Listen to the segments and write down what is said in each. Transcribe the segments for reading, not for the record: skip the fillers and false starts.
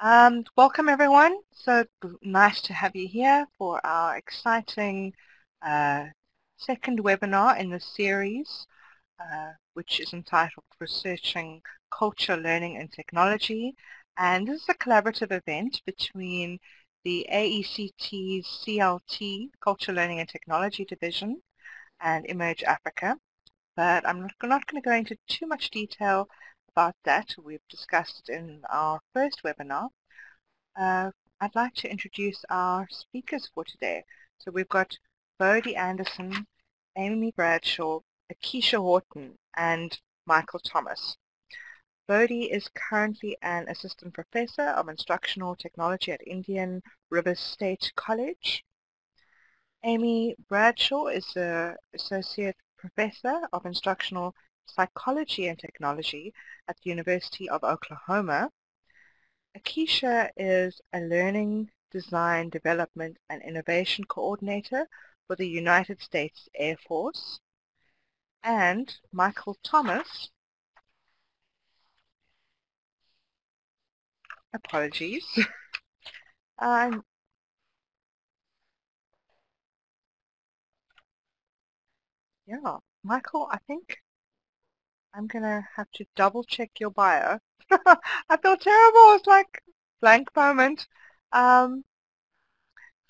Welcome everyone. So nice to have you here for our exciting second webinar in the series, which is entitled Researching Culture, Learning and Technology. And this is a collaborative event between the AECT's CLT, Culture, Learning and Technology Division, and Emerge Africa. But I'm not going to go into too much detail about that. We've discussed it in our first webinar. I'd like to introduce our speakers for today. So we've got Bodi Anderson, Amy Bradshaw, Akesha Horton, and Michael Thomas. Bodi is currently an assistant professor of instructional technology at Indian River State College. Amy Bradshaw is an associate professor of instructional psychology and technology at the University of Oklahoma. Akesha is a learning, design, development and innovation coordinator for the United States Air Force. And Michael Thomas, apologies. Michael, I think I'm going to have to double check your bio. I felt terrible. It's like blank moment. No,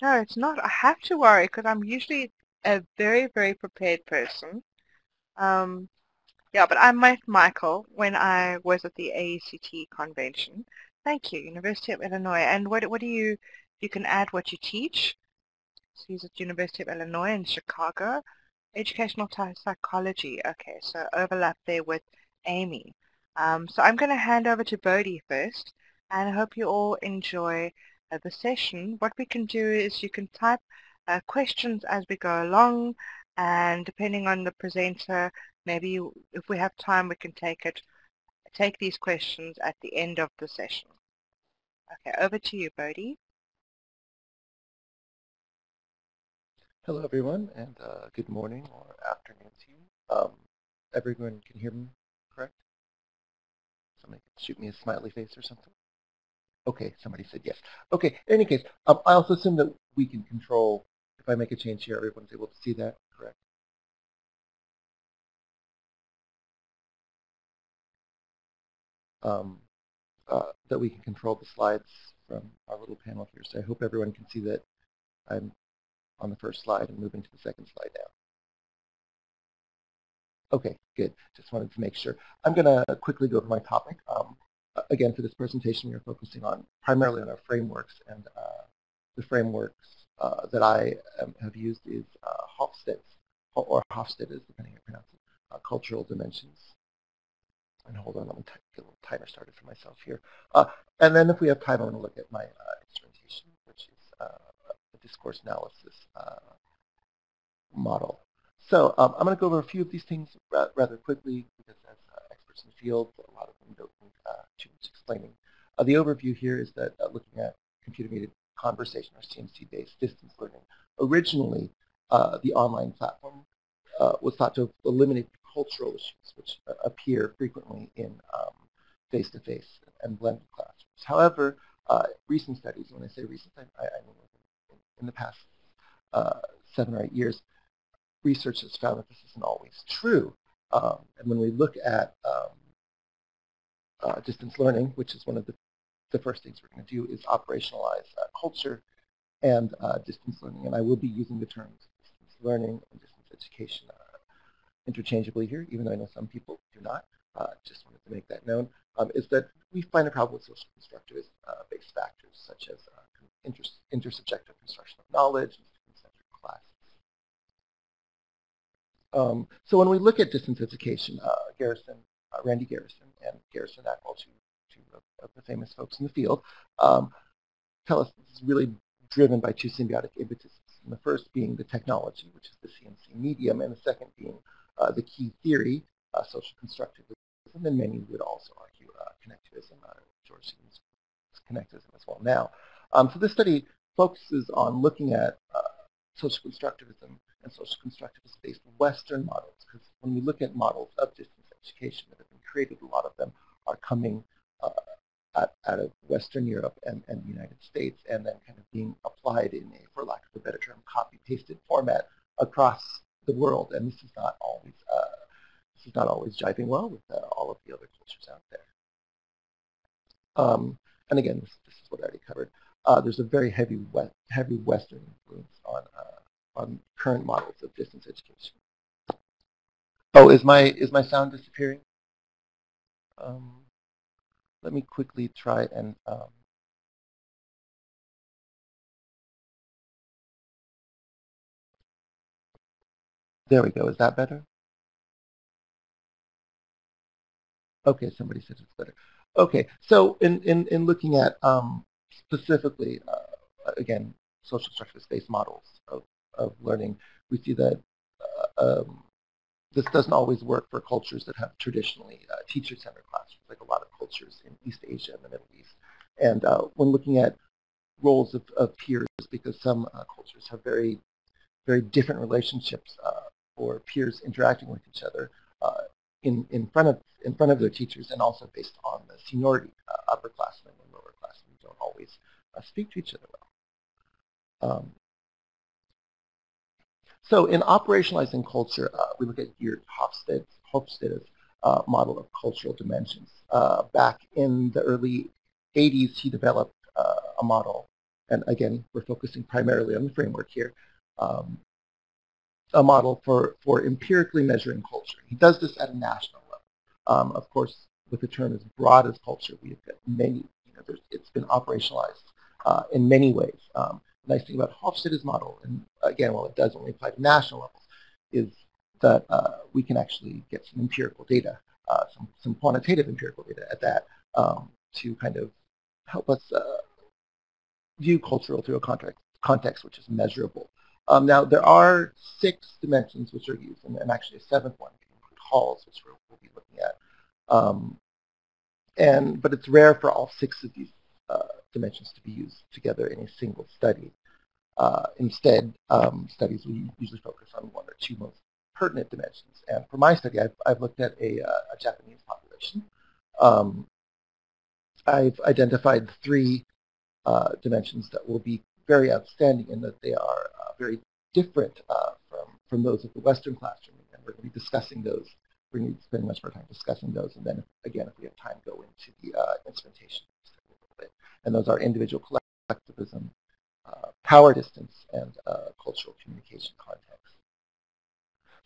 it's not. I have to worry because I'm usually a very, very prepared person. Yeah, but I met Michael when I was at the AECT convention. Thank you, University of Illinois. And what do you, you can add what you teach. So he's at University of Illinois in Chicago. Educational psychology. Okay, so overlap there with Amy. So I'm going to hand over to Bodi first, and I hope you all enjoy the session. What we can do is you can type questions as we go along, and depending on the presenter, maybe if we have time, we can take these questions at the end of the session. Okay, over to you, Bodi. Hello, everyone, and good morning or afternoon to you. Everyone can hear me, correct? Somebody can shoot me a smiley face or something. Okay, somebody said yes. Okay, in any case, I also assume that we can control, if I make a change here, everyone's able to see that, correct? That we can control the slides from our little panel here. So I hope everyone can see that I'm on the first slide and moving to the second slide now. Okay, good. Just wanted to make sure. I'm going to quickly go over my topic. Again, for this presentation, we're focusing on primarily on our frameworks, and the frameworks that I have used is Hofstede's, depending on how you pronounce it, cultural dimensions. And hold on, I'm going to get a little timer started for myself here. And then if we have time, I'm going to look at my instrumentation, which is a discourse analysis model. So I'm going to go over a few of these things rather quickly, because as experts in the field, a lot of them don't need too much explaining. The overview here is that looking at computer-mediated conversation, or CMC-based distance learning, originally the online platform was thought to have eliminated cultural issues, which appear frequently in face-to-face and blended classrooms. However, recent studies, when I say recent, I mean in the past 7 or 8 years, research has found that this isn't always true. And when we look at distance learning, which is one of the first things we're going to do, is operationalize culture and distance learning. And I will be using the terms distance learning and distance education interchangeably here, even though I know some people do not. Just wanted to make that known, is that we find a problem with social constructivist based factors, such as intersubjective construction of knowledge and student-centered classes. So when we look at distance education, Randy Garrison and Garrison Ackwell, two of the famous folks in the field, tell us this is really driven by two symbiotic impetuses, and the first being the technology, which is the CMC medium, and the second being the key theory, social constructivism, and many would also argue connectivism, George Siemens connectivism as well now. So this study focuses on looking at social constructivism and social constructivist-based Western models, because when we look at models of distance education that have been created, a lot of them are coming out of Western Europe and the United States, and then kind of being applied in a, for lack of a better term, copy-pasted format across the world. And this is not always jiving well with all of the other cultures out there. And again, this is what I already covered. There's a very heavy Western influence on current models of distance education. Oh, is my sound disappearing? Let me quickly try and. There we go. Is that better? Okay, somebody says it's better. Okay, so in looking at specifically again social structure-based models of learning, we see that this doesn't always work for cultures that have traditionally teacher-centered classrooms, like a lot of cultures in East Asia and the Middle East. And when looking at roles of peers, because some cultures have very, very different relationships for peers interacting with each other in front of their teachers, and also based on the seniority, upperclassmen and lowerclassmen don't always speak to each other well. So in operationalizing culture, we look at Geert Hofstede's model of cultural dimensions. Back in the early 80s, he developed a model, and again, we're focusing primarily on the framework here, a model for empirically measuring culture. He does this at a national level. Of course, with a term as broad as culture, we've got many, it's been operationalized in many ways. Nice thing about Hofstede's model, and again, while it does only apply to national levels, is that we can actually get some empirical data, some quantitative empirical data at that, to kind of help us view culture through a context which is measurable. Now, there are 6 dimensions which are used, and actually a 7th one, halls, which we'll be looking at. But it's rare for all 6 of these dimensions to be used together in a single study. Instead, studies will usually focus on 1 or 2 most pertinent dimensions. And for my study, I've looked at a Japanese population. I've identified 3 dimensions that will be very outstanding in that they are very different from those of the Western classroom. And we're going to be discussing those. We're going to spend much more time discussing those. And then, again, if we have time, go into the instrumentation. And those are individual collectivism, power distance, and cultural communication context.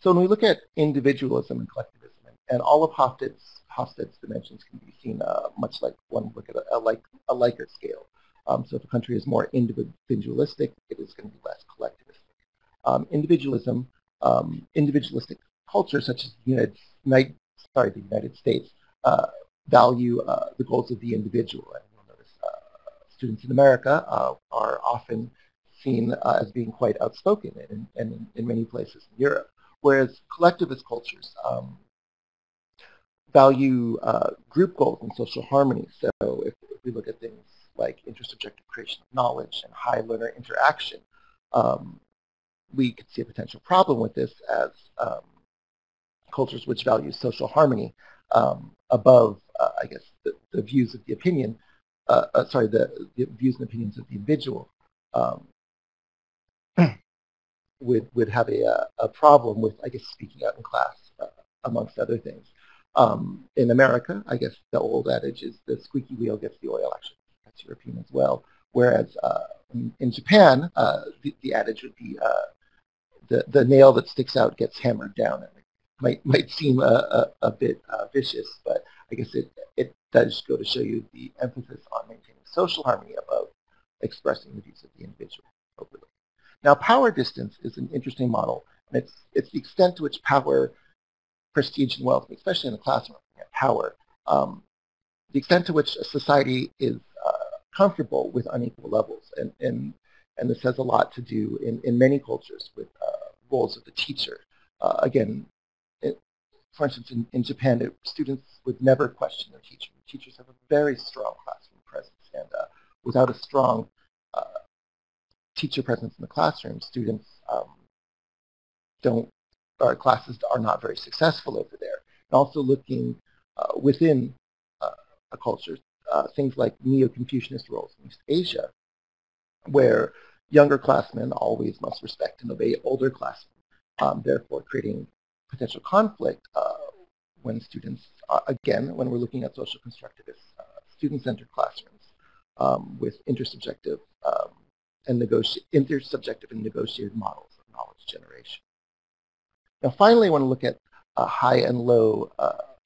So when we look at individualism and collectivism, and all of Hofstede's dimensions can be seen much like one look at a Likert scale. So if a country is more individualistic, it is going to be less collectivistic. Individualistic cultures such as the United States value the goals of the individual. And students in America are often seen as being quite outspoken, and in many places in Europe, whereas collectivist cultures value group goals and social harmony. So if we look at things like intersubjective creation of knowledge and high learner interaction, we could see a potential problem with this as cultures which value social harmony above, I guess, the views of the opinion. The views and opinions of the individual would have a problem with, I guess, speaking out in class, amongst other things. In America, I guess the old adage is the squeaky wheel gets the oil. Actually, that's European as well. Whereas in Japan, the adage would be the nail that sticks out gets hammered down. And it might seem a bit vicious, but I guess it does go to show you the emphasis on maintaining social harmony above expressing the views of the individual. Now, power distance is an interesting model, and it's the extent to which power, prestige, and wealth, especially in the classroom, power, the extent to which a society is comfortable with unequal levels, and this has a lot to do in many cultures with roles of the teacher. Again. For instance, in Japan, students would never question their teacher. Teachers have a very strong classroom presence, and without a strong teacher presence in the classroom, students classes are not very successful over there. And also looking within a culture, things like neo-Confucianist roles in East Asia, where younger classmen always must respect and obey older classmen, therefore creating potential conflict when students, again, when we're looking at social constructivist, student-centered classrooms with intersubjective and intersubjective and negotiated models of knowledge generation. Now, finally, I want to look at high and low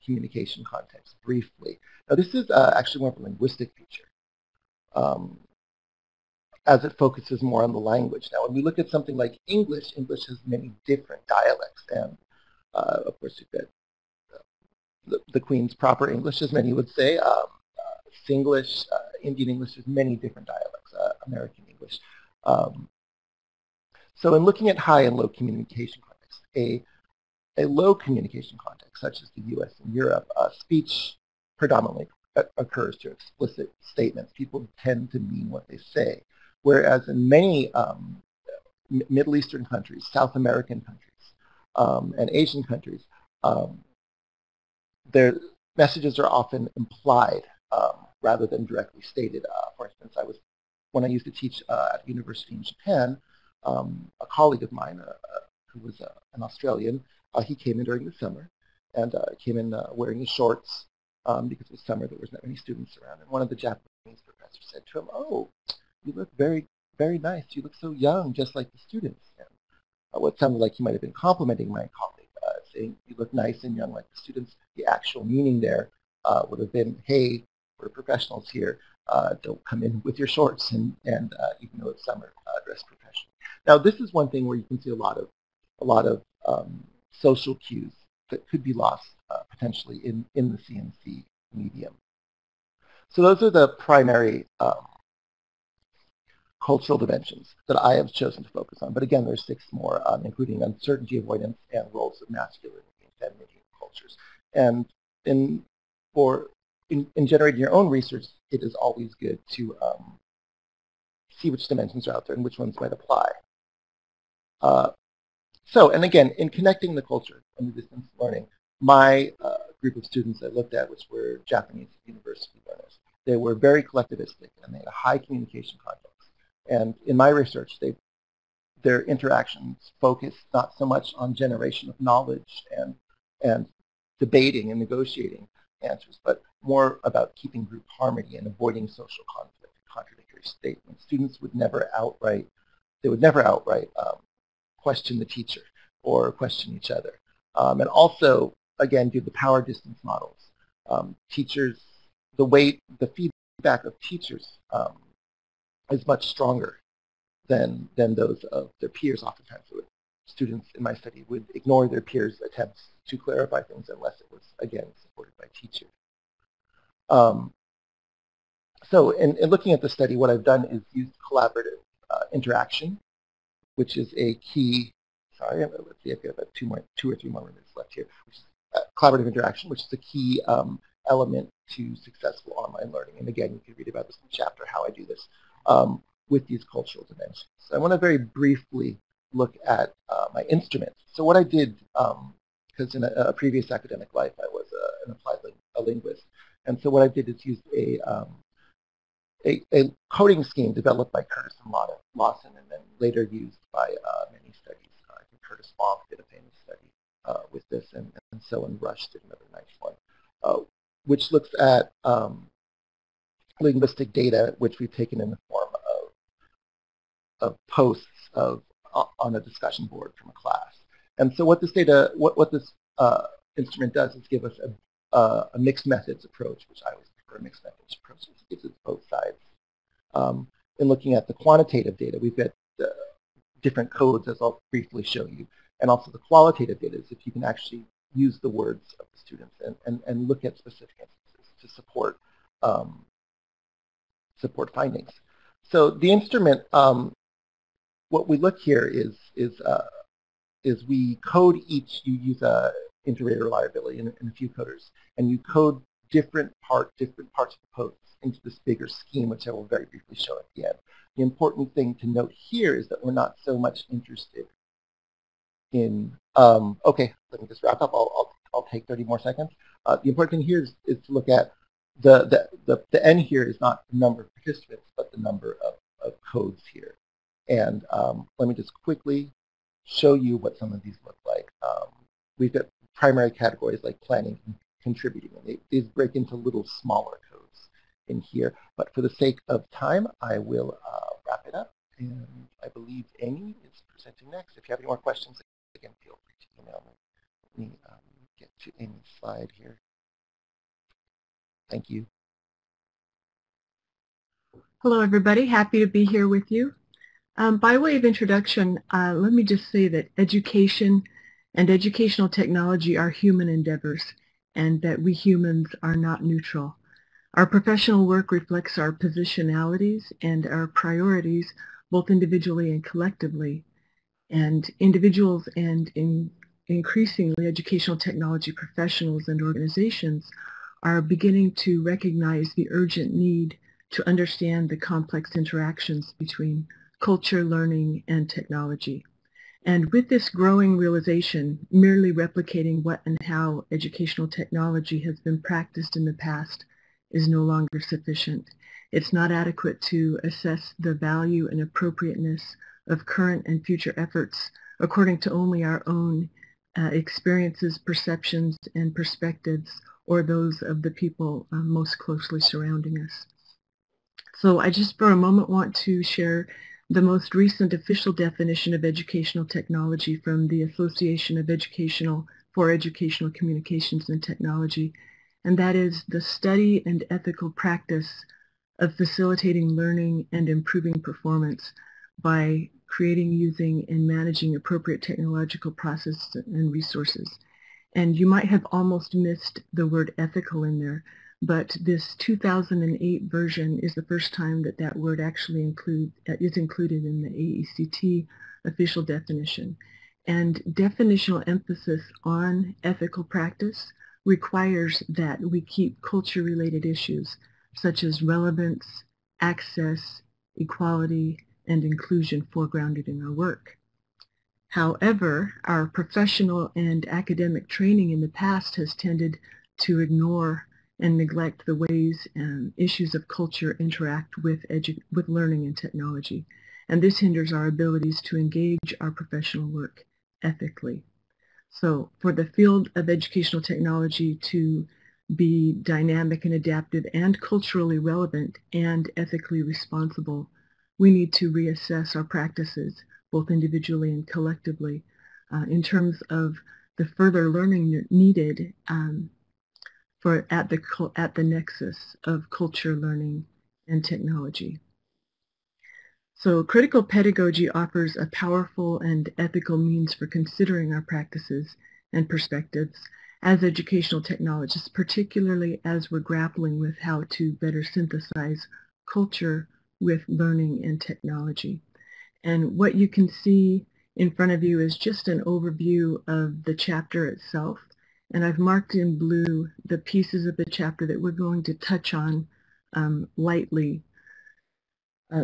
communication context briefly. Now, this is actually more of a linguistic feature, as it focuses more on the language. Now, when we look at something like English, English has many different dialects, and of course, you've got the Queen's proper English, as many would say, Singlish, Indian English, there's many different dialects, American English. So in looking at high and low communication contexts, a low communication context, such as the US and Europe, speech predominantly occurs through explicit statements. People tend to mean what they say, whereas in many Middle Eastern countries, South American countries, and Asian countries, their messages are often implied rather than directly stated. For instance, when I used to teach at a university in Japan, a colleague of mine who was an Australian, he came in during the summer and came in wearing his shorts because it was summer, there wasn't many students around. And one of the Japanese professors said to him, "Oh, you look very, very nice. You look so young, just like the students." And what sounded like he might have been complimenting my colleague, saying, "You look nice and young like the students." The actual meaning there would have been, "Hey, we're professionals here. Don't come in with your shorts and even though it's summer, dress professionally." Now, this is one thing where you can see a lot of social cues that could be lost potentially in the CMC medium. So those are the primary cultural dimensions that I have chosen to focus on. But again, there's 6 more, including uncertainty avoidance and roles of masculinity and femininity in cultures. And in generating your own research, it is always good to see which dimensions are out there and which ones might apply. So, and again, in connecting the culture and the distance learning, my group of students I looked at, which were Japanese university learners, they were very collectivistic and they had a high communication context. And in my research, their interactions focused not so much on generation of knowledge and debating and negotiating answers, but more about keeping group harmony and avoiding social conflict and contradictory statements. Students would never outright, question the teacher or question each other. And also, again, due to the power distance models, teachers, the feedback of teachers is much stronger than those of their peers oftentimes. So students in my study would ignore their peers' attempts to clarify things unless it was, again, supported by teachers. So in looking at the study, what I've done is used collaborative interaction, which is a key, sorry, let's see, I've got about two or three more minutes left here, which is collaborative interaction, which is a key element to successful online learning. And again, you can read about this in the chapter, how I do this, with these cultural dimensions. So I want to very briefly look at my instruments. So what I did, because in a previous academic life, I was an applied linguist. And so what I did is use a coding scheme developed by Curtis and Lawson and then later used by many studies. I think Curtis Long did a famous study with this, and so in Rush did another nice one, which looks at linguistic data, which we've taken in the form of posts on a discussion board from a class. And so what this data, what this instrument does is give us a mixed methods approach, which I always prefer. Mixed methods approach gives us both sides. In looking at the quantitative data, we've got the different codes, as I'll briefly show you, and also the qualitative data is if you can actually use the words of the students and look at specific instances to support findings. So the instrument, what we look here is we code each. You use a inter-rater reliability and a few coders, and you code different parts of the posts into this bigger scheme, which I will very briefly show at the end. The important thing to note here is that we're not so much interested in, okay, let me just wrap up, I'll take 30 more seconds. The important thing here is to look at the N here is not the number of participants, but the number of codes here. And let me just quickly show you what some of these look like. We've got primary categories like planning and contributing. And these break into little smaller codes in here. But for the sake of time, I will wrap it up. And I believe Amy is presenting next. If you have any more questions, again, feel free to email me. Let me get to Amy's slide here. Thank you. Hello, everybody. Happy to be here with you. By way of introduction, let me just say that education and educational technology are human endeavors, and that we humans are not neutral. Our professional work reflects our positionalities and our priorities, both individually and collectively. And individuals and increasingly educational technology professionals and organizations are beginning to recognize the urgent need to understand the complex interactions between culture, learning, and technology. And with this growing realization, merely replicating what and how educational technology has been practiced in the past is no longer sufficient. It's not adequate to assess the value and appropriateness of current and future efforts according to only our own experiences, perceptions, and perspectives, or those of the people most closely surrounding us. So I just for a moment want to share the most recent official definition of educational technology from the Association of Educational for Educational Communications and Technology, and that is the study and ethical practice of facilitating learning and improving performance by creating, using, and managing appropriate technological processes and resources. And you might have almost missed the word ethical in there, but this 2008 version is the first time that that word actually is included in the AECT official definition. And definitional emphasis on ethical practice requires that we keep culture-related issues such as relevance, access, equality, and inclusion foregrounded in our work. However, our professional and academic training in the past has tended to ignore and neglect the ways and issues of culture interact with learning and technology. And this hinders our abilities to engage our professional work ethically. So for the field of educational technology to be dynamic and adaptive and culturally relevant and ethically responsible, we need to reassess our practices, both individually and collectively, in terms of the further learning needed at the nexus of culture, learning, and technology. So critical pedagogy offers a powerful and ethical means for considering our practices and perspectives as educational technologists, particularly as we're grappling with how to better synthesize culture with learning and technology. And what you can see in front of you is just an overview of the chapter itself. And I've marked in blue the pieces of the chapter that we're going to touch on lightly.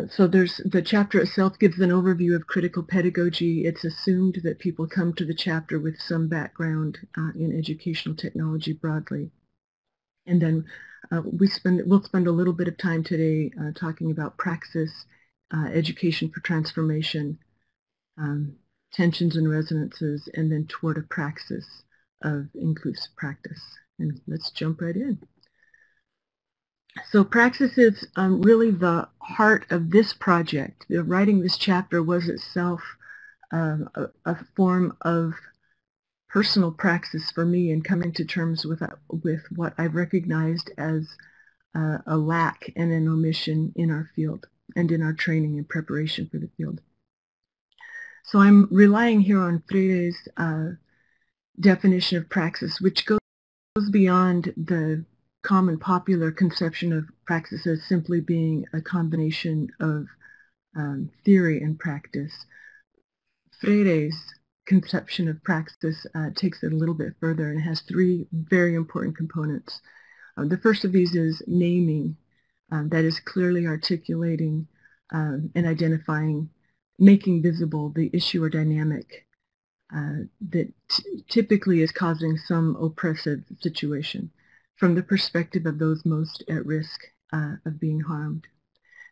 So the chapter itself gives an overview of critical pedagogy. It's assumed that people come to the chapter with some background in educational technology broadly. And then we'll spend a little bit of time today talking about praxis, education for transformation, tensions and resonances, and then toward a praxis of inclusive practice. And let's jump right in. So praxis is really the heart of this project. Writing this chapter was itself a form of personal praxis for me in coming to terms with what I've recognized as a lack and an omission in our field and in our training and preparation for the field. So I'm relying here on Freire's definition of praxis, which goes beyond the common popular conception of praxis as simply being a combination of theory and practice. Freire's conception of praxis takes it a little bit further and has three very important components. The first of these is naming, that is clearly articulating and identifying, making visible the issue or dynamic that typically is causing some oppressive situation. from the perspective of those most at risk of being harmed.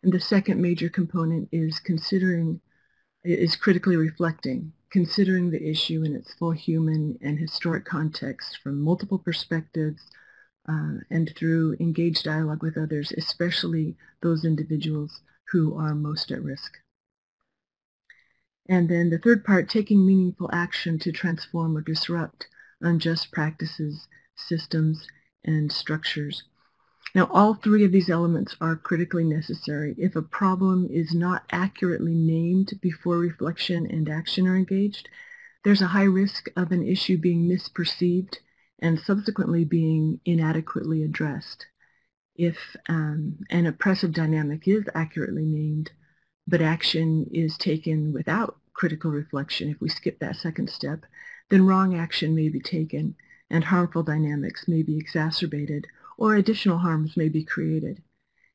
And the second major component is critically reflecting, considering the issue in its full human and historic context from multiple perspectives and through engaged dialogue with others, especially those individuals who are most at risk. And then the third part, taking meaningful action to transform or disrupt unjust practices, systems, and structures. Now, all three of these elements are critically necessary. If a problem is not accurately named before reflection and action are engaged, there's a high risk of an issue being misperceived and subsequently being inadequately addressed. If an oppressive dynamic is accurately named, but action is taken without critical reflection, if we skip that second step, then wrong action may be taken and harmful dynamics may be exacerbated or additional harms may be created.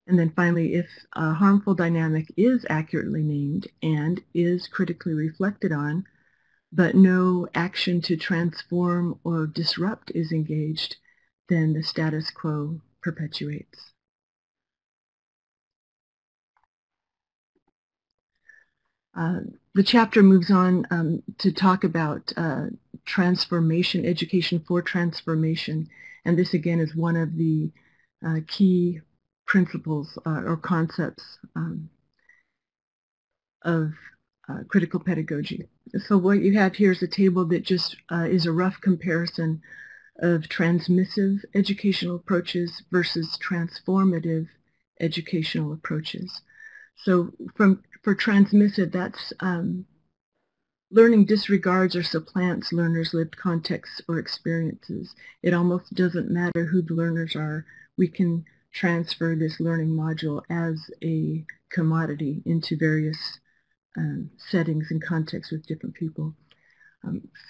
And then finally, if a harmful dynamic is accurately named and is critically reflected on, but no action to transform or disrupt is engaged, then the status quo perpetuates. The chapter moves on to talk about transformation, education for transformation, and this again is one of the key principles or concepts of critical pedagogy. So what you have here is a table that just is a rough comparison of transmissive educational approaches versus transformative educational approaches. So for transmissive, that's learning disregards or supplants learners' lived contexts or experiences. It almost doesn't matter who the learners are. We can transfer this learning module as a commodity into various settings and contexts with different people.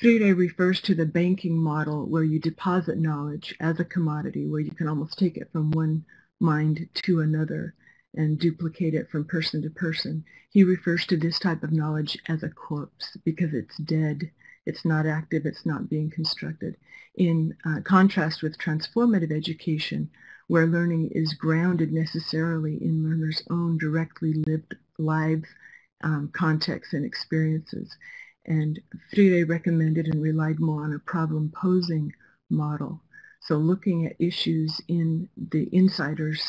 Freire refers to the banking model where you deposit knowledge as a commodity, where you can almost take it from one mind to another and duplicate it from person to person. He refers to this type of knowledge as a corpse because it's dead, it's not active, it's not being constructed. In contrast with transformative education, where learning is grounded necessarily in learners' own directly lived lives, contexts, and experiences. And Freire recommended and relied more on a problem-posing model. So looking at issues in the insider's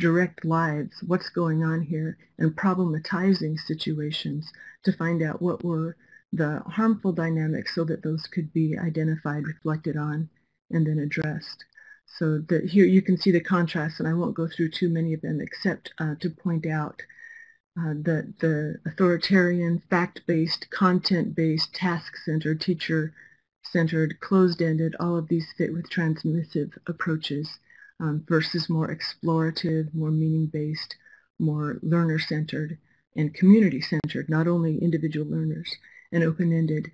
direct lives, what's going on here, and problematizing situations to find out what were the harmful dynamics so that those could be identified, reflected on, and then addressed. So here you can see the contrast, and I won't go through too many of them except to point out that the authoritarian, fact-based, content-based, task-centered, teacher-centered, closed-ended, all of these fit with transmissive approaches. Versus more explorative, more meaning-based, more learner-centered and community-centered, not only individual learners, and open-ended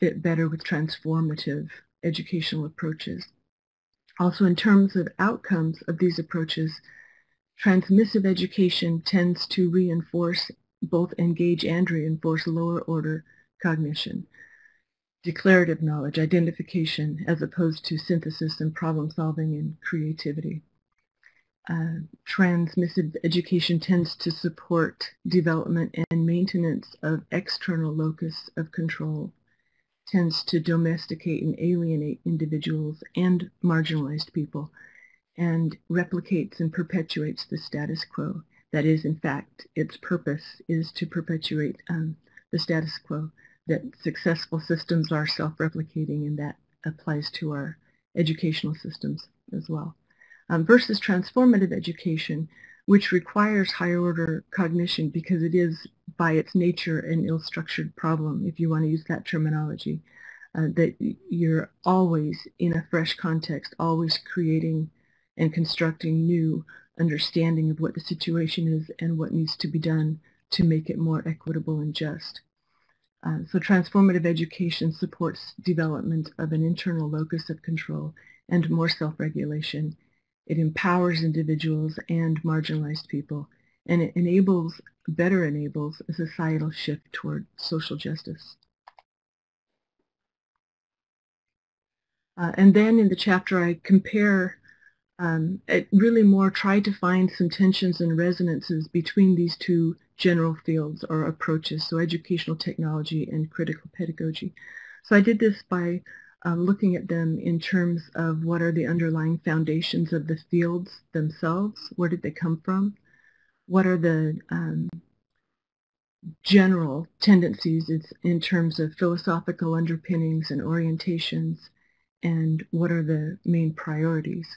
fit better with transformative educational approaches. Also, in terms of outcomes of these approaches, transmissive education tends to reinforce, both engage and reinforce, lower-order cognition. Declarative knowledge, identification, as opposed to synthesis and problem solving and creativity. Transmissive education tends to support development and maintenance of external locus of control, tends to domesticate and alienate individuals and marginalized people, and replicates and perpetuates the status quo. That is, in fact, its purpose is to perpetuate the status quo. That successful systems are self-replicating, and that applies to our educational systems as well. Versus transformative education, which requires higher order cognition because it is by its nature an ill-structured problem, if you want to use that terminology, that you're always in a fresh context, always creating and constructing new understanding of what the situation is and what needs to be done to make it more equitable and just. So transformative education supports development of an internal locus of control and more self-regulation. It empowers individuals and marginalized people, and it better enables a societal shift toward social justice. And then in the chapter I compare, really more try to find some tensions and resonances between these two general fields or approaches, so educational technology and critical pedagogy. So I did this by looking at them in terms of what are the underlying foundations of the fields themselves, where did they come from, what are the general tendencies in terms of philosophical underpinnings and orientations, and what are the main priorities.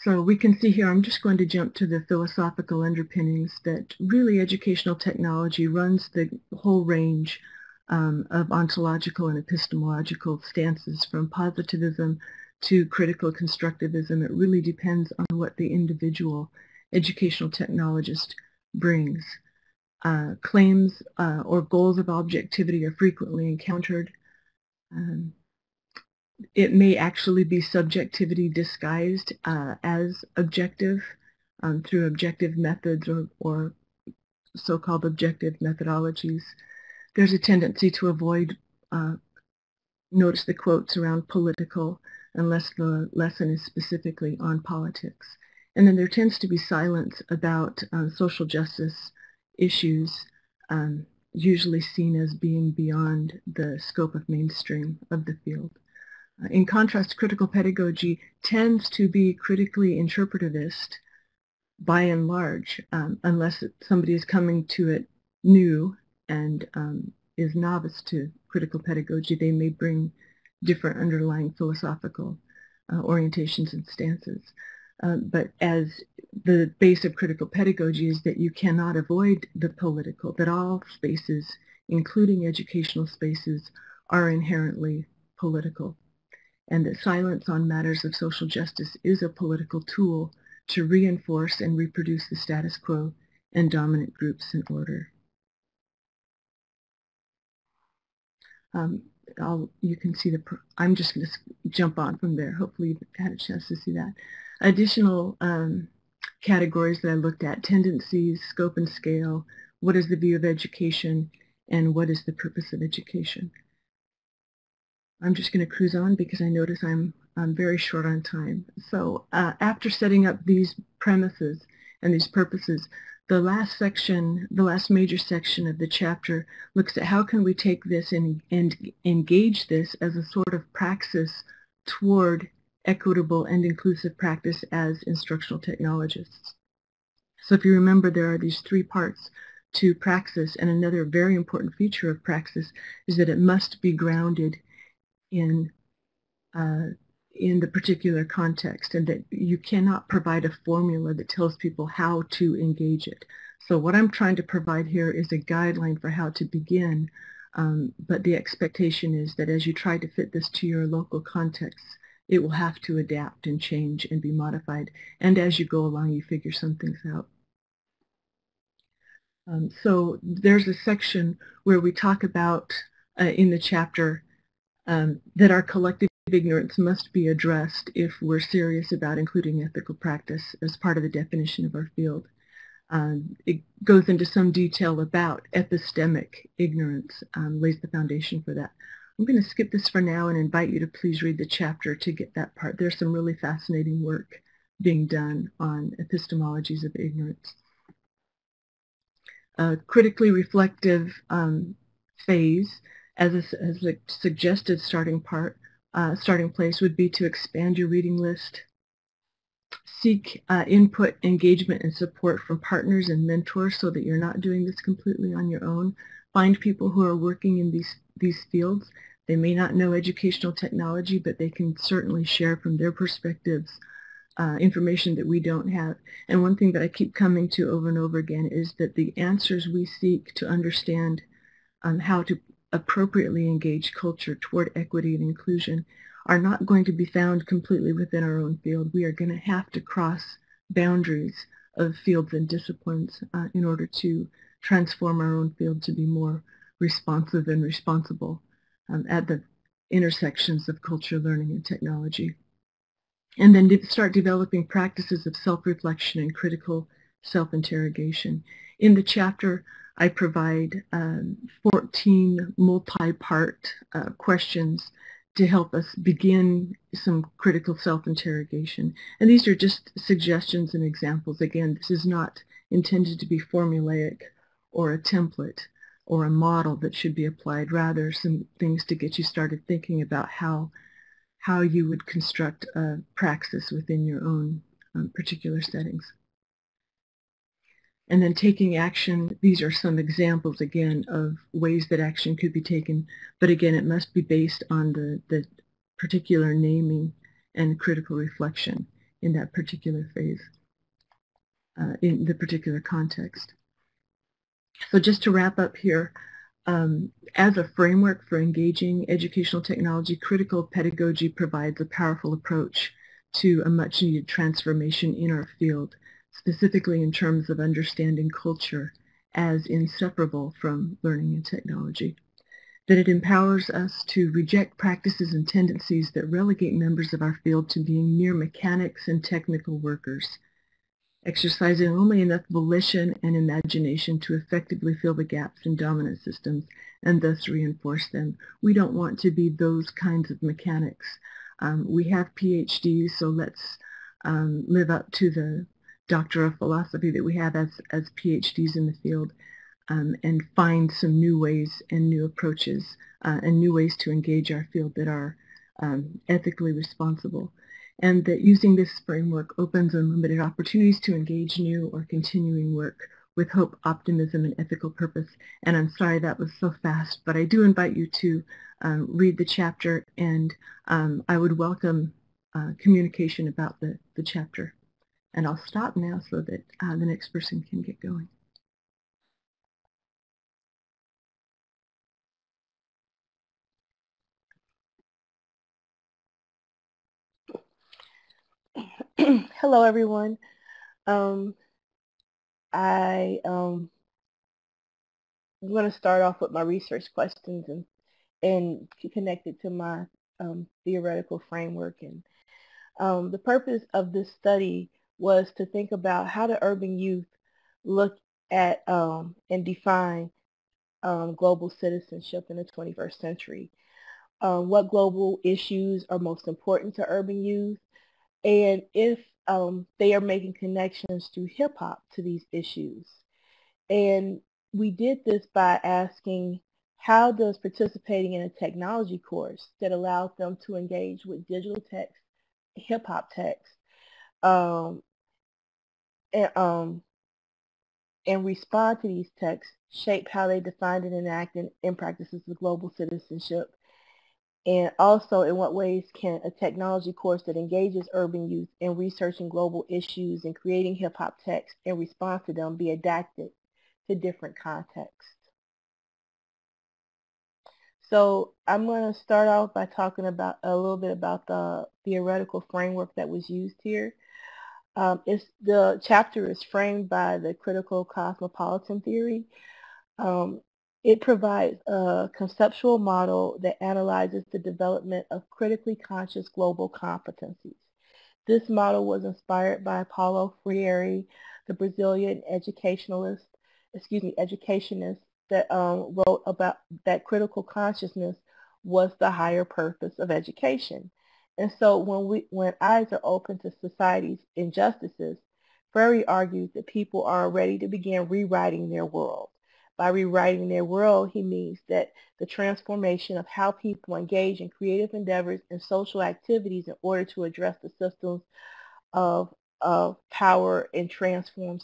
So we can see here, I'm just going to jump to the philosophical underpinnings, that really educational technology runs the whole range of ontological and epistemological stances, from positivism to critical constructivism. It really depends on what the individual educational technologist brings. Claims or goals of objectivity are frequently encountered. It may actually be subjectivity disguised as objective through objective methods or so-called objective methodologies. There's a tendency to avoid, notice the quotes around political, unless the lesson is specifically on politics. And then there tends to be silence about social justice issues, usually seen as being beyond the scope of mainstream of the field. In contrast, critical pedagogy tends to be critically interpretivist by and large, unless somebody is coming to it new and is novice to critical pedagogy. They may bring different underlying philosophical orientations and stances. But as the base of critical pedagogy is that you cannot avoid the political, that all spaces, including educational spaces, are inherently political, and that silence on matters of social justice is a political tool to reinforce and reproduce the status quo and dominant groups in order. You can see the, I'm just going to jump on from there. Hopefully you've had a chance to see that. Additional categories that I looked at: tendencies, scope and scale, what is the view of education, and what is the purpose of education. I'm just going to cruise on because I notice I'm very short on time. So after setting up these premises and these purposes, the last section, the last major section of the chapter, looks at how can we take this and engage this as a sort of praxis toward equitable and inclusive practice as instructional technologists. So if you remember, there are these three parts to praxis, and another very important feature of praxis is that it must be grounded in the particular context, and that you cannot provide a formula that tells people how to engage it. So what I'm trying to provide here is a guideline for how to begin, but the expectation is that as you try to fit this to your local context, it will have to adapt and change and be modified, and as you go along you figure some things out. So there's a section where we talk about, in the chapter, that our collective ignorance must be addressed if we're serious about including ethical practice as part of the definition of our field. It goes into some detail about epistemic ignorance, lays the foundation for that. I'm going to skip this for now and invite you to please read the chapter to get that part. There's some really fascinating work being done on epistemologies of ignorance. Critically reflective phase. As a suggested starting place would be to expand your reading list, seek input, engagement, and support from partners and mentors so that you're not doing this completely on your own. Find people who are working in these fields. They may not know educational technology, but they can certainly share from their perspectives information that we don't have. And one thing that I keep coming to over and over again is that the answers we seek to understand how to appropriately engage culture toward equity and inclusion are not going to be found completely within our own field. We are going to have to cross boundaries of fields and disciplines in order to transform our own field to be more responsive and responsible at the intersections of culture, learning, and technology. And then start developing practices of self-reflection and critical self-interrogation. In the chapter, I provide 14 multi-part questions to help us begin some critical self-interrogation. And these are just suggestions and examples. Again, this is not intended to be formulaic or a template or a model that should be applied, rather some things to get you started thinking about how you would construct a praxis within your own particular settings. And then taking action, these are some examples, again, of ways that action could be taken. But again, it must be based on the particular naming and critical reflection in that particular phase, in the particular context. So just to wrap up here, as a framework for engaging educational technology, critical pedagogy provides a powerful approach to a much-needed transformation in our field, specifically in terms of understanding culture as inseparable from learning and technology, that it empowers us to reject practices and tendencies that relegate members of our field to being mere mechanics and technical workers, exercising only enough volition and imagination to effectively fill the gaps in dominant systems and thus reinforce them. We don't want to be those kinds of mechanics. We have PhDs, so let's live up to the Doctor of Philosophy that we have as PhDs in the field, and find some new ways and new approaches and new ways to engage our field that are ethically responsible. And that using this framework opens unlimited opportunities to engage new or continuing work with hope, optimism, and ethical purpose. And I'm sorry that was so fast, but I do invite you to read the chapter, and I would welcome communication about the chapter. And I'll stop now so that the next person can get going. Hello, everyone. I'm going to start off with my research questions and connect it to my theoretical framework. And the purpose of this study was to think about how do urban youth look at and define global citizenship in the 21st century. What global issues are most important to urban youth, and if they are making connections through hip-hop to these issues. And we did this by asking, how does participating in a technology course that allows them to engage with digital text, hip-hop text, and respond to these texts shape how they define and enact in practices of global citizenship? And also, in what ways can a technology course that engages urban youth in researching global issues and creating hip-hop texts in response to them be adapted to different contexts? So I'm going to start off by talking about a little bit about the theoretical framework that was used here. The chapter is framed by the critical cosmopolitan theory. It provides a conceptual model that analyzes the development of critically conscious global competencies. This model was inspired by Paulo Freire, the Brazilian educationist that wrote about that critical consciousness was the higher purpose of education. And so when eyes are open to society's injustices, Freire argues that people are ready to begin rewriting their world. By rewriting their world, he means that the transformation of how people engage in creative endeavors and social activities in order to address the systems of power and transform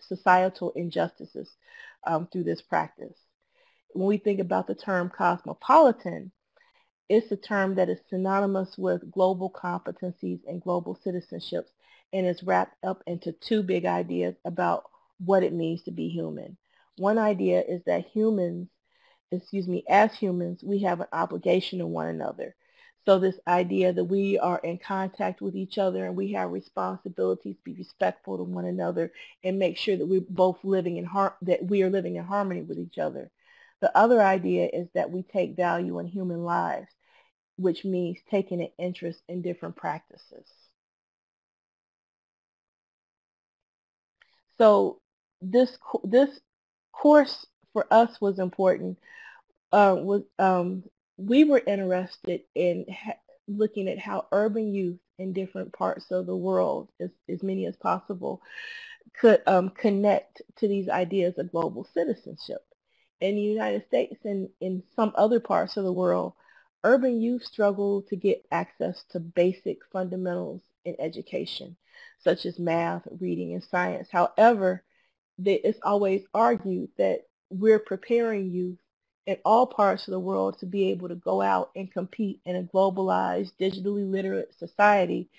societal injustices through this practice. When we think about the term cosmopolitan, it's a term that is synonymous with global competencies and global citizenships, and is wrapped up into two big ideas about what it means to be human. One idea is that as humans, we have an obligation to one another. So this idea that we are in contact with each other and we have responsibilities to be respectful to one another and make sure that we are living in harmony with each other. The other idea is that we take value in human lives, which means taking an interest in different practices. So this course for us was important. We were interested in looking at how urban youth in different parts of the world, as many as possible, could connect to these ideas of global citizenship. In the United States and in some other parts of the world, urban youth struggle to get access to basic fundamentals in education, such as math, reading, and science. However, it's always argued that we're preparing youth in all parts of the world to be able to go out and compete in a globalized, digitally literate society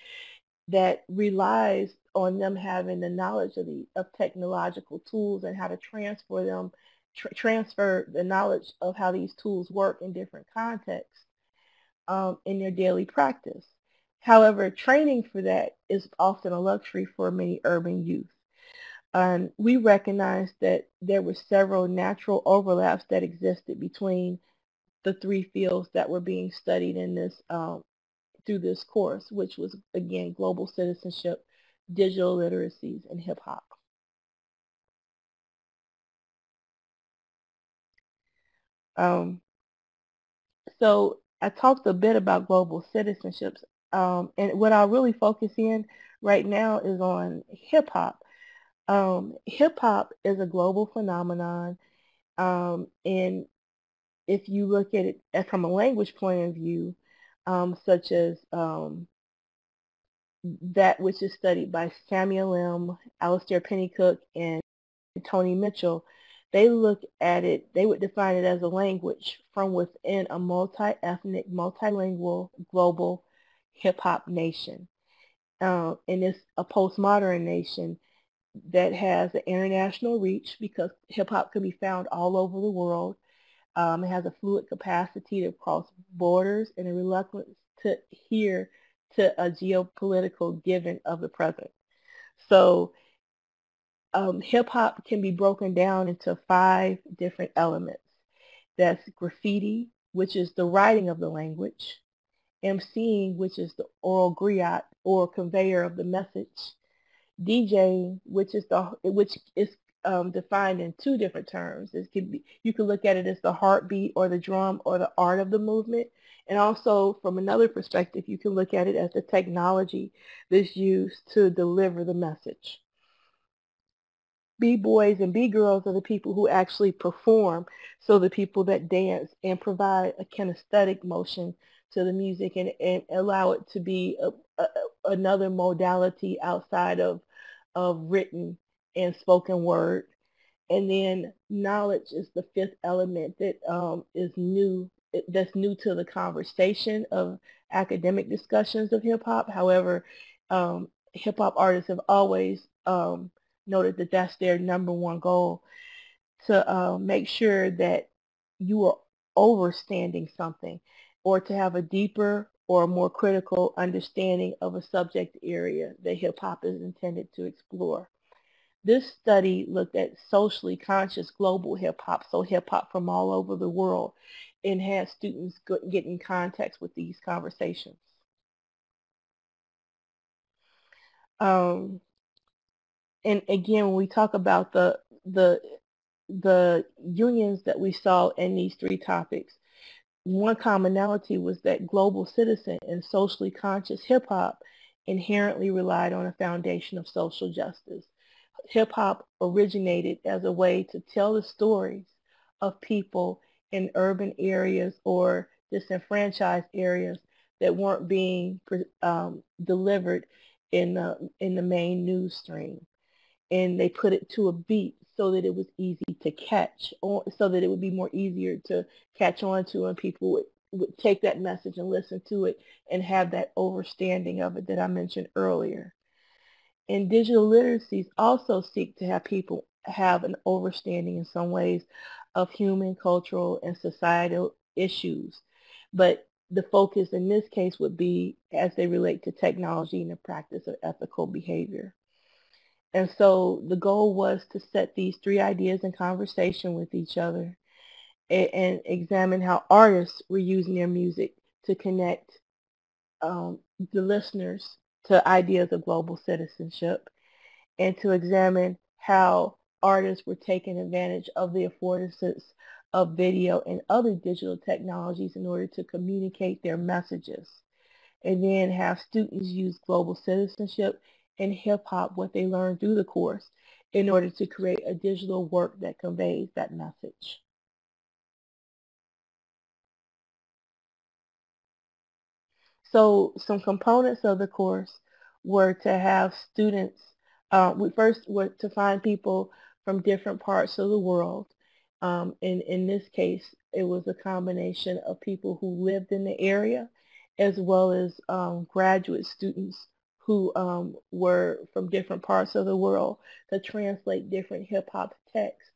that relies on them having the knowledge of, technological tools and how to transfer them, transfer the knowledge of how these tools work in different contexts in their daily practice. However, training for that is often a luxury for many urban youth. We recognized that there were several natural overlaps that existed between the three fields that were being studied in this through this course, which was, again, global citizenship, digital literacies, and hip-hop. So I talked a bit about global citizenships, and what I'll really focus in right now is on hip-hop. Hip-hop is a global phenomenon, and if you look at it from a language point of view, such as that which is studied by Samuel Lim, Alastair Pennycook, and Tony Mitchell, they look at it, they would define it as a language from within a multi-ethnic, multilingual, global hip-hop nation. And it's a postmodern nation that has an international reach because hip-hop can be found all over the world. It has a fluid capacity to cross borders and a reluctance to adhere to a geopolitical given of the present. So hip-hop can be broken down into 5 different elements. That's graffiti, which is the writing of the language, MCing, which is the oral griot or conveyor of the message, DJing, which is defined in 2 different terms. It can be, you can look at it as the heartbeat or the drum or the art of the movement. And also from another perspective, you can look at it as the technology that's used to deliver the message. B-boys and B-girls are the people who actually perform, so the people that dance and provide a kinesthetic motion to the music and allow it to be another modality outside of written and spoken word. And then knowledge is the 5th element that is new, that's new to the conversation of academic discussions of hip-hop. However, hip-hop artists have always noted that that's their #1 goal, to make sure that you are overstanding something or to have a deeper or a more critical understanding of a subject area that hip-hop is intended to explore. This study looked at socially conscious global hip-hop, so hip-hop from all over the world, and had students get in contact with these conversations. And again, when we talk about the unions that we saw in these 3 topics, one commonality was that global citizen and socially conscious hip-hop inherently relied on a foundation of social justice. Hip-hop originated as a way to tell the stories of people in urban areas or disenfranchised areas that weren't being delivered in the main news stream. And they put it to a beat so that it was easy to catch, or so that it would be more easier to catch on to, and people would take that message and listen to it and have that overstanding of it that I mentioned earlier. And digital literacies also seek to have people have an overstanding in some ways of human, cultural, and societal issues. But the focus in this case would be as they relate to technology and the practice of ethical behavior. And so the goal was to set these 3 ideas in conversation with each other and examine how artists were using their music to connect the listeners to ideas of global citizenship, and to examine how artists were taking advantage of the affordances of video and other digital technologies in order to communicate their messages, and then have students use global citizenship and hip-hop, what they learned through the course, in order to create a digital work that conveys that message. So some components of the course were to have students, we first were to find people from different parts of the world. In this case, it was a combination of people who lived in the area, as well as graduate students who were from different parts of the world to translate different hip-hop texts.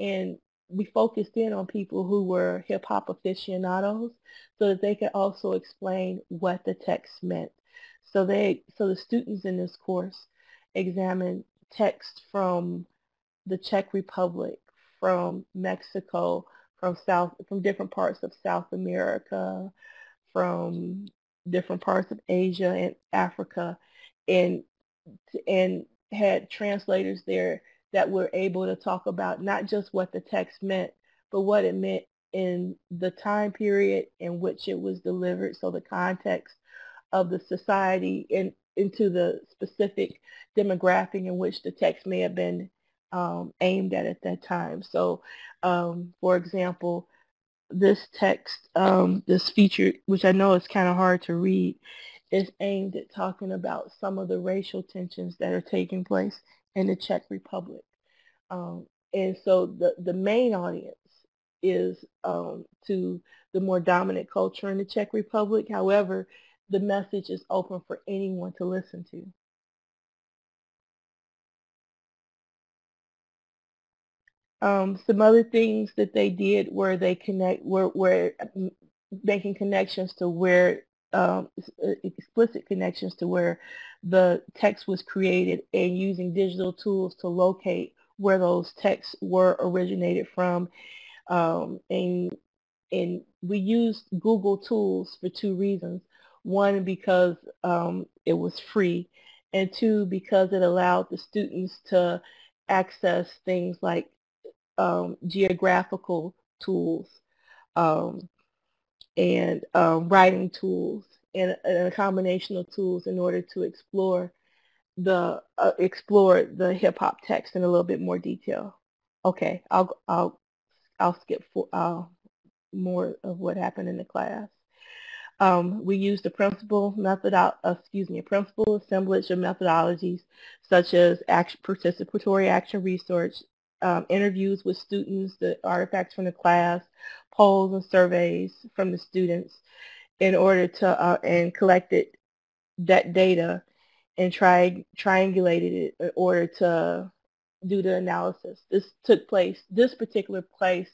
And we focused in on people who were hip-hop aficionados so that they could also explain what the text meant. So the students in this course examined texts from the Czech Republic, from Mexico, from different parts of South America, from different parts of Asia and Africa, and had translators there that were able to talk about not just what the text meant, but what it meant in the time period in which it was delivered, so the context of the society and into the specific demographic in which the text may have been aimed at that time. So, for example, this text, this feature, which I know is kind of hard to read, is aimed at talking about some of the racial tensions that are taking place in the Czech Republic. And so the main audience is to the more dominant culture in the Czech Republic. However, the message is open for anyone to listen to. Some other things that they did were they were making connections to where, explicit connections to where the text was created, and using digital tools to locate where those texts were originated from. And we used Google tools for two reasons. One, because it was free, and two, because it allowed the students to access things like geographical tools and writing tools and a combination of tools in order to explore the hip-hop text in a little bit more detail. Okay, I'll skip for, more of what happened in the class. We used the principal assemblage of methodologies such as participatory action research, interviews with students, the artifacts from the class, polls and surveys from the students, in order to and collected that data and triangulated it in order to do the analysis. This particular class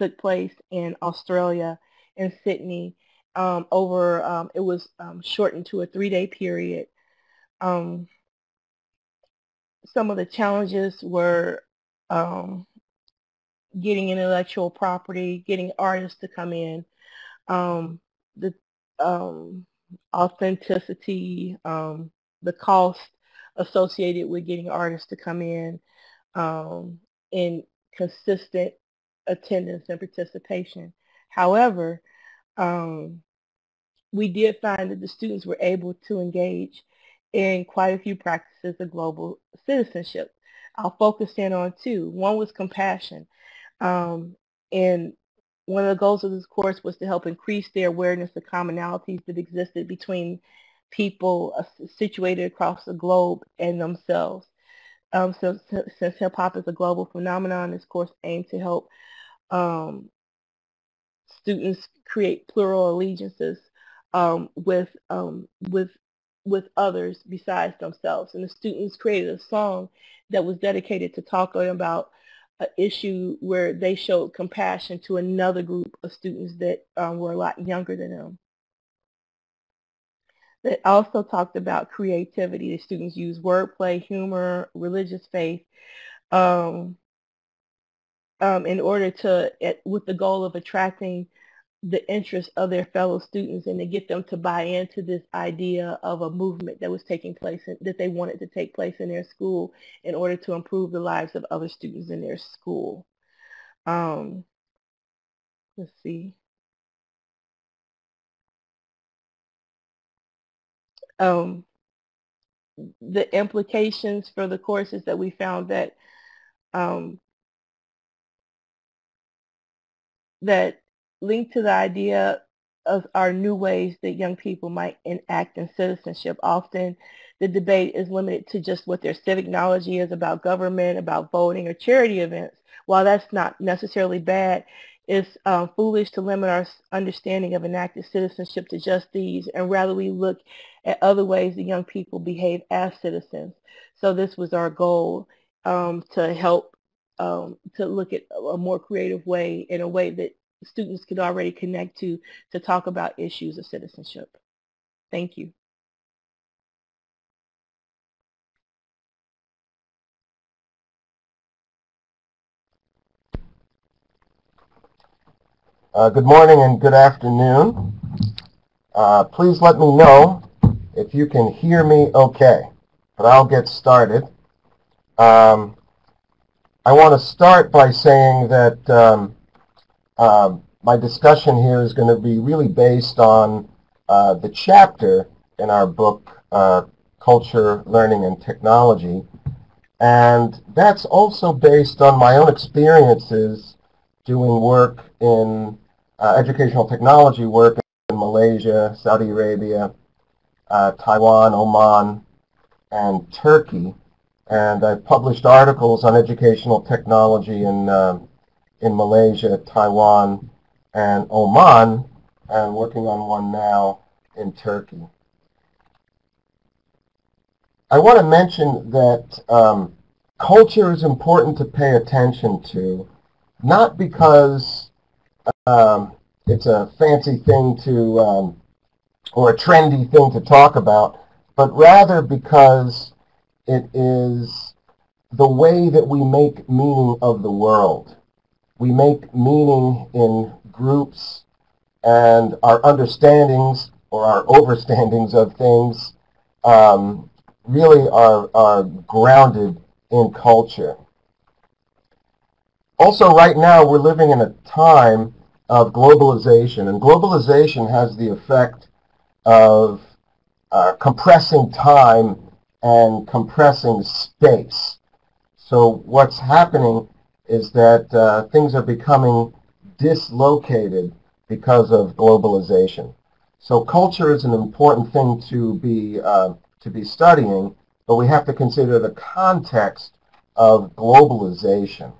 took place in Australia, in Sydney. It was shortened to a 3-day period. Some of the challenges were getting intellectual property, getting artists to come in, authenticity, the cost associated with getting artists to come in, and consistent attendance and participation. However, we did find that the students were able to engage in quite a few practices of global citizenship. I'll focus in on two. One was compassion. And one of the goals of this course was to help increase their awareness of commonalities that existed between people situated across the globe and themselves. Since hip-hop is a global phenomenon, this course aimed to help students create plural allegiances with others besides themselves. And the students created a song that was dedicated to talking about an issue where they showed compassion to another group of students that were a lot younger than them. They also talked about creativity. The students used wordplay, humor, religious faith in order to, with the goal of attracting the interest of their fellow students and to get them to buy into this idea of a movement that was taking place, that they wanted to take place in their school in order to improve the lives of other students in their school. Let's see. The implications for the courses that we found that that linked to the idea of our new ways that young people might enact in citizenship. Often the debate is limited to just what their civic knowledge is about government, about voting or charity events. While that's not necessarily bad, it's foolish to limit our understanding of enacted citizenship to just these, and rather we look at other ways that young people behave as citizens. So this was our goal, to help to look at a more creative way, in a way that students could already connect to talk about issues of citizenship. Thank you. Good morning and good afternoon. Please let me know if you can hear me okay, but I'll get started. I want to start by saying that my discussion here is going to be really based on the chapter in our book, Culture, Learning, and Technology. And that's also based on my own experiences doing work in educational technology work in Malaysia, Saudi Arabia, Taiwan, Oman, and Turkey. And I've published articles on educational technology in Malaysia, Taiwan, and Oman, and working on one now in Turkey. I want to mention that culture is important to pay attention to, not because it's a fancy thing to, or a trendy thing to talk about, but rather because it is the way that we make meaning of the world. We make meaning in groups, and our understandings or our overstandings of things really are grounded in culture. Also, right now we're living in a time of globalization, and globalization has the effect of compressing time and compressing space. So what's happening is that things are becoming dislocated because of globalization. So culture is an important thing to be studying, but we have to consider the context of globalization.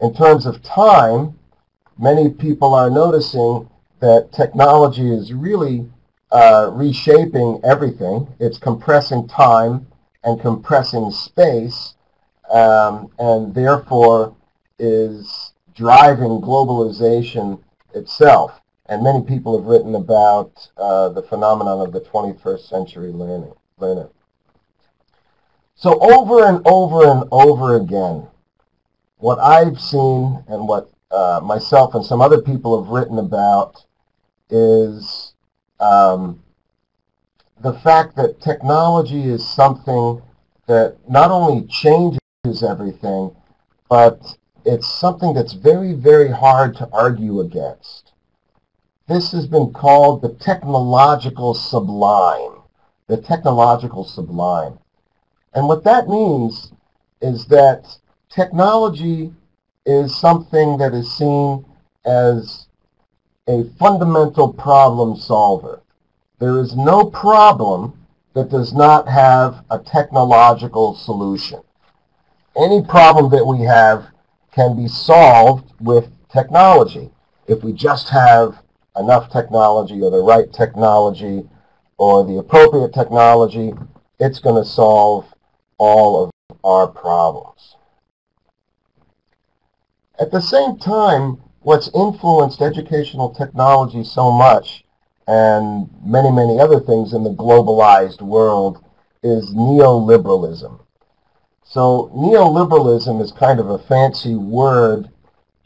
In terms of time, many people are noticing that technology is really reshaping everything. It's compressing time and compressing space, and therefore is driving globalization itself. And many people have written about the phenomenon of the 21st century learner. So over and over and over again, what I've seen and what myself and some other people have written about is the fact that technology is something that not only changes everything, but it's something that's very, very hard to argue against. This has been called the technological sublime, the technological sublime. And what that means is that technology is something that is seen as a fundamental problem solver. There is no problem that does not have a technological solution. Any problem that we have can be solved with technology if we just have enough technology, or the right technology, or the appropriate technology. It's going to solve all of our problems. At the same time, what's influenced educational technology so much, and many, many other things in the globalized world, is neoliberalism. So neoliberalism is kind of a fancy word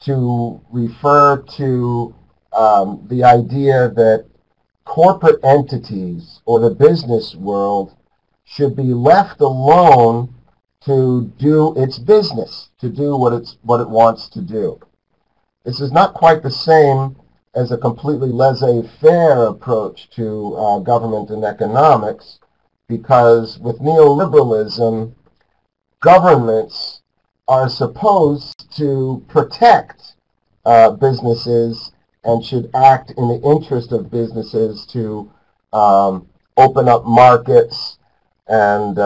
to refer to the idea that corporate entities or the business world should be left alone to do its business, to do what it wants to do. This is not quite the same as a completely laissez-faire approach to government and economics, because with neoliberalism, governments are supposed to protect businesses and should act in the interest of businesses to open up markets and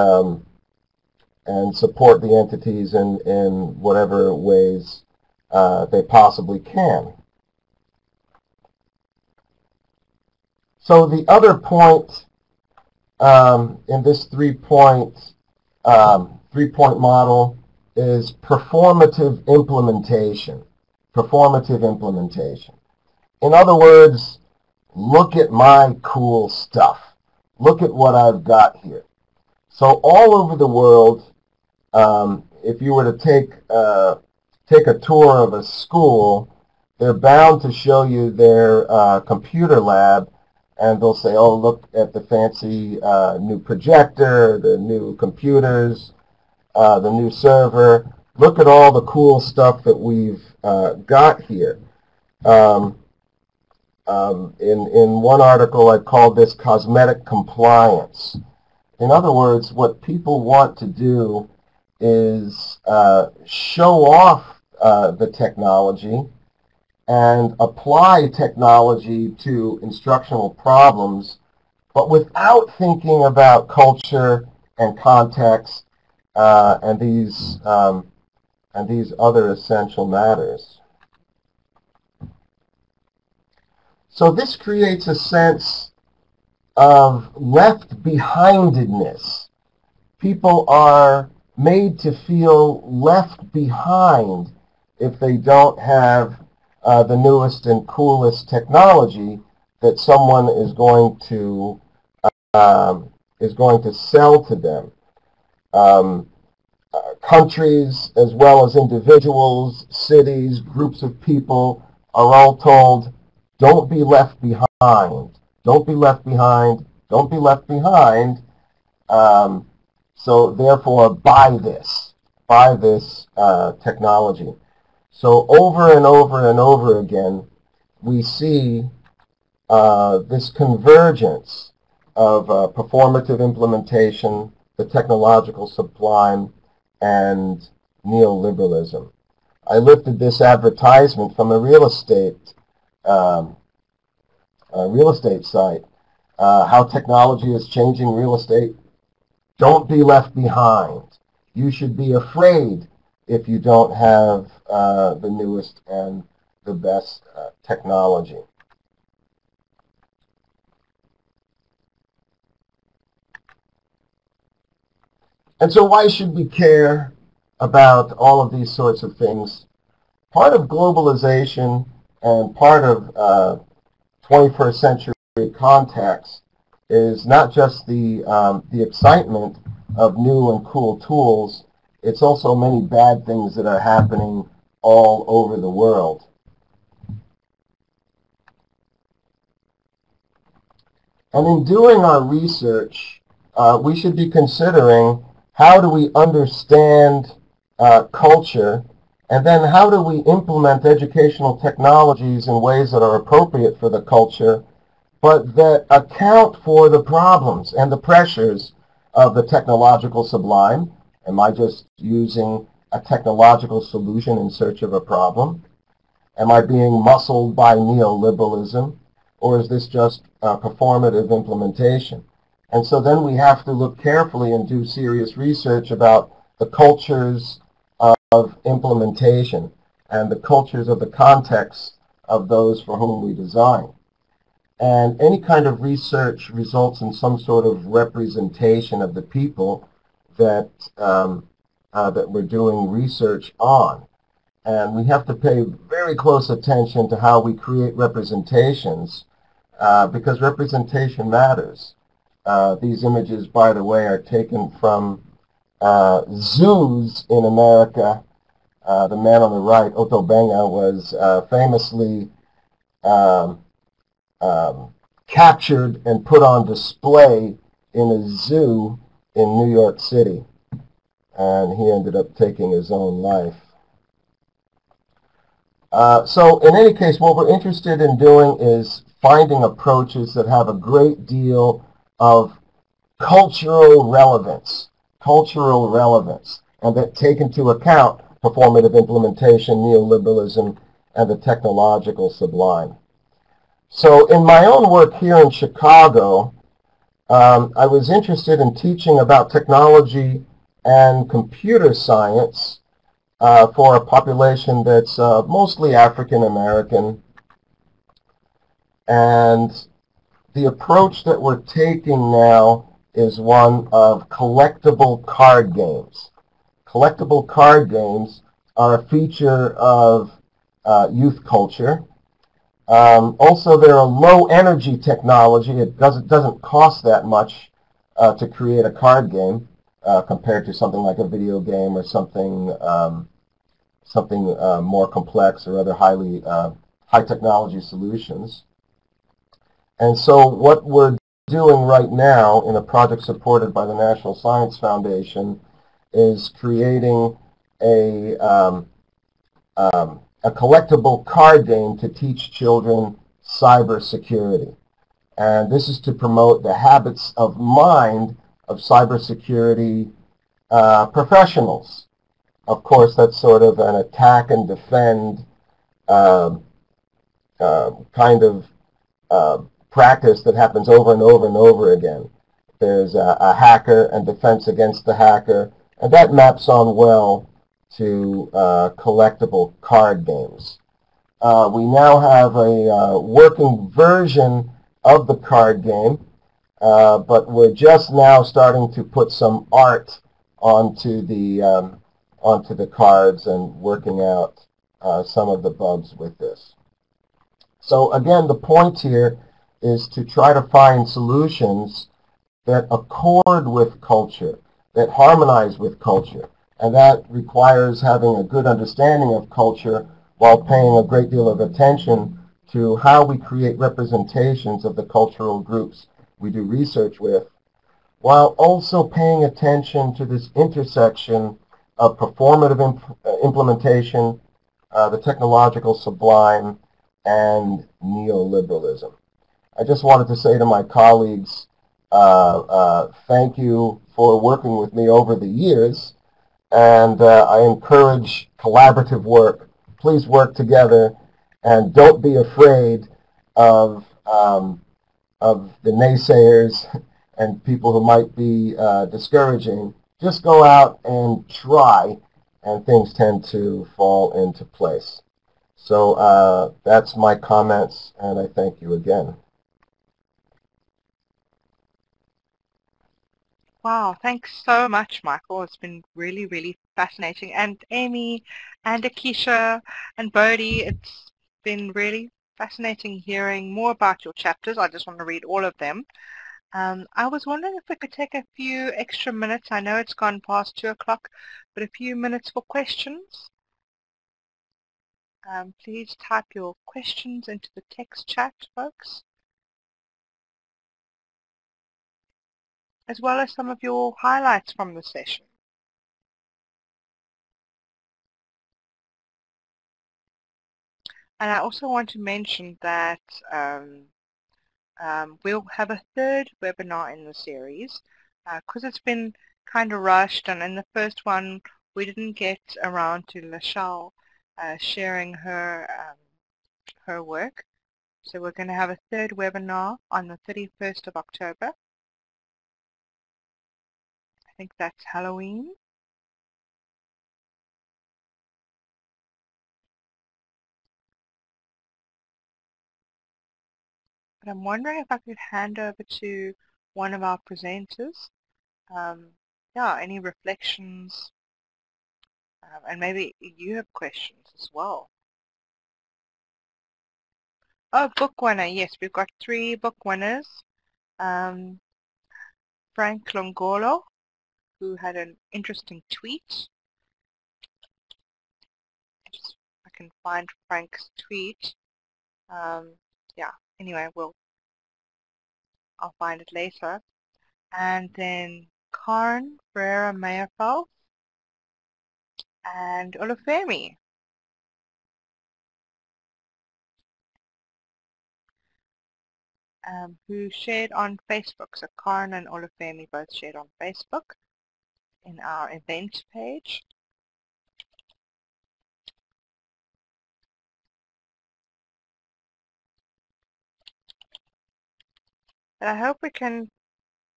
support the entities in whatever ways they possibly can. So the other point in this three-point model is performative implementation. Performative implementation. In other words, look at my cool stuff. Look at what I've got here. So all over the world, if you were to take a tour of a school, they're bound to show you their computer lab, and they'll say, oh, look at the fancy new projector, the new computers, the new server. Look at all the cool stuff that we've got here. In one article, I called this cosmetic compliance. In other words, what people want to do is show off the technology and apply technology to instructional problems, but without thinking about culture and context and these other essential matters. So this creates a sense of left-behindedness. People are made to feel left behind if they don't have the newest and coolest technology that someone is going to sell to them. Countries, as well as individuals, cities, groups of people, are all told, don't be left behind. Don't be left behind. Don't be left behind. So therefore, buy this technology. So over and over and over again, we see this convergence of performative implementation, the technological sublime, and neoliberalism. I lifted this advertisement from a real estate site. How technology is changing real estate. Don't be left behind. You should be afraid if you don't have the newest and the best technology. And so why should we care about all of these sorts of things? Part of globalization and part of 21st century context is not just the excitement of new and cool tools, it's also many bad things that are happening all over the world. And in doing our research, we should be considering, how do we understand culture, and then how do we implement educational technologies in ways that are appropriate for the culture, but that account for the problems and the pressures of the technological sublime? Am I just using a technological solution in search of a problem? Am I being muscled by neoliberalism? Or is this just performative implementation? And so then we have to look carefully and do serious research about the cultures of implementation and the cultures of the context of those for whom we design. And any kind of research results in some sort of representation of the people that, that we're doing research on. And we have to pay very close attention to how we create representations because representation matters. These images, by the way, are taken from zoos in America The man on the right, Otto Benga, was famously captured and put on display in a zoo in New York City, and he ended up taking his own life. So in any case, what we're interested in doing is finding approaches that have a great deal of cultural relevance, and that take into account performative implementation, neoliberalism, and the technological sublime. So in my own work here in Chicago, I was interested in teaching about technology and computer science for a population that's mostly African American. And the approach that we're taking now is one of collectible card games. Collectible card games are a feature of youth culture. Also, they're a low-energy technology. It doesn't cost that much to create a card game compared to something like a video game or something more complex or other highly high-technology solutions. And so, what we're doing right now in a project supported by the National Science Foundation is creating a collectible card game to teach children cybersecurity. And this is to promote the habits of mind of cybersecurity professionals. Of course, that's sort of an attack and defend kind of practice that happens over and over and over again. There's a hacker and defense against the hacker, and that maps on well to collectible card games. We now have a working version of the card game, but we're just now starting to put some art onto the cards and working out some of the bugs with this. So again, the point here is to try to find solutions that accord with culture, that harmonize with culture. And that requires having a good understanding of culture while paying a great deal of attention to how we create representations of the cultural groups we do research with, while also paying attention to this intersection of performative implementation, the technological sublime, and neoliberalism. I just wanted to say to my colleagues, thank you for working with me over the years. And I encourage collaborative work. Please work together, and don't be afraid of the naysayers and people who might be discouraging. Just go out and try, and things tend to fall into place. So that's my comments, and I thank you again. Wow, thanks so much, Michael. It's been really, really fascinating. And Amy and Akesha and Bodi, it's been really fascinating hearing more about your chapters. I just want to read all of them. I was wondering if we could take a few extra minutes. I know it's gone past 2 o'clock, but a few minutes for questions. Please type your questions into the text chat, folks, as well as some of your highlights from the session. And I also want to mention that we'll have a third webinar in the series because it's been kind of rushed, and in the first one we didn't get around to Lachelle sharing her, her work. So we're going to have a third webinar on the 31st of October. I think that's Halloween. But I'm wondering if I could hand over to one of our presenters. Yeah, any reflections? And maybe you have questions as well. Oh, book winner. Yes, we've got 3 book winners. Frank Longolo, who had an interesting tweet. can find Frank's tweet. Yeah, anyway, I'll find it later. And then Karin Ferreira Meyerfeld and Olufemi. Who shared on Facebook. So Karin and Olufemi both shared on Facebook in our event page. But I hope we can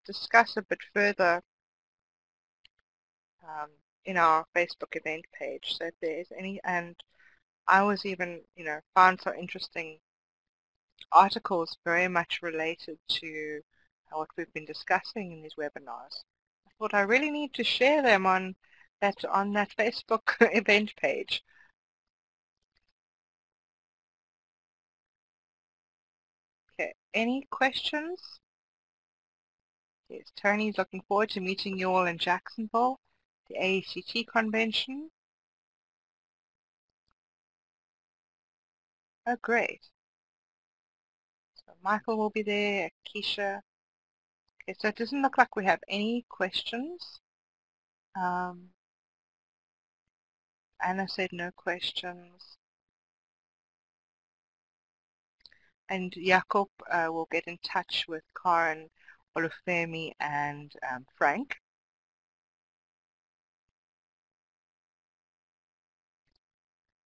discuss a bit further in our Facebook event page. So if there is any, and I was even, you know, found so interesting articles very much related to what we've been discussing in these webinars. I thought I really need to share them on that Facebook event page. Okay, any questions? Yes, Tony's looking forward to meeting you all in Jacksonville, the AECT convention. Oh, great. Michael will be there, Akesha. Okay, so it doesn't look like we have any questions. Anna said no questions. And Jakob will get in touch with Karin, Olufemi and Frank.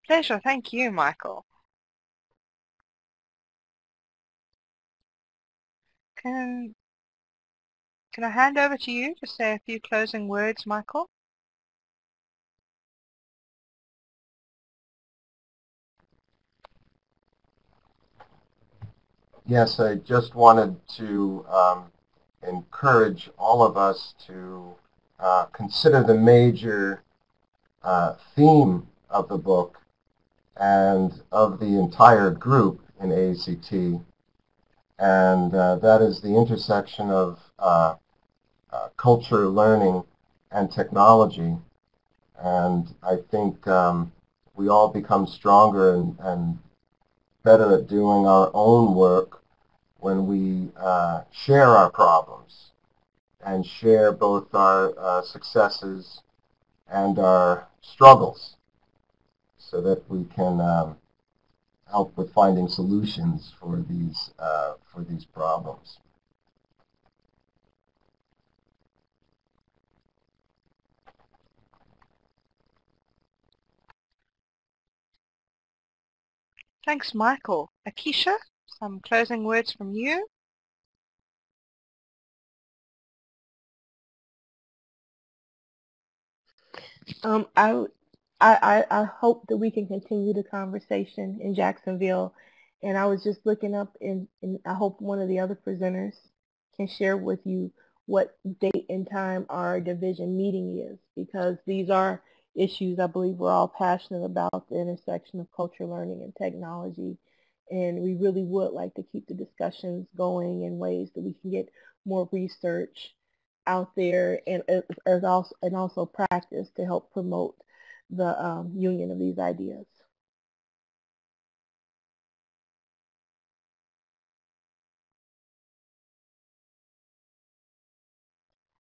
Pleasure, thank you, Michael. Can I hand over to you to say a few closing words, Michael? Yes, I just wanted to encourage all of us to consider the major theme of the book and of the entire group in AECT. And that is the intersection of culture, learning, and technology. And I think we all become stronger and better at doing our own work when we share our problems and share both our successes and our struggles so that we can help with finding solutions for these problems. Thanks, Michael. Akesha, some closing words from you. I hope that we can continue the conversation in Jacksonville, and I was just looking up, and I hope one of the other presenters can share with you what date and time our division meeting is, because these are issues I believe we're all passionate about, the intersection of culture, learning, and technology, and we really would like to keep the discussions going in ways that we can get more research out there and also practice to help promote the union of these ideas.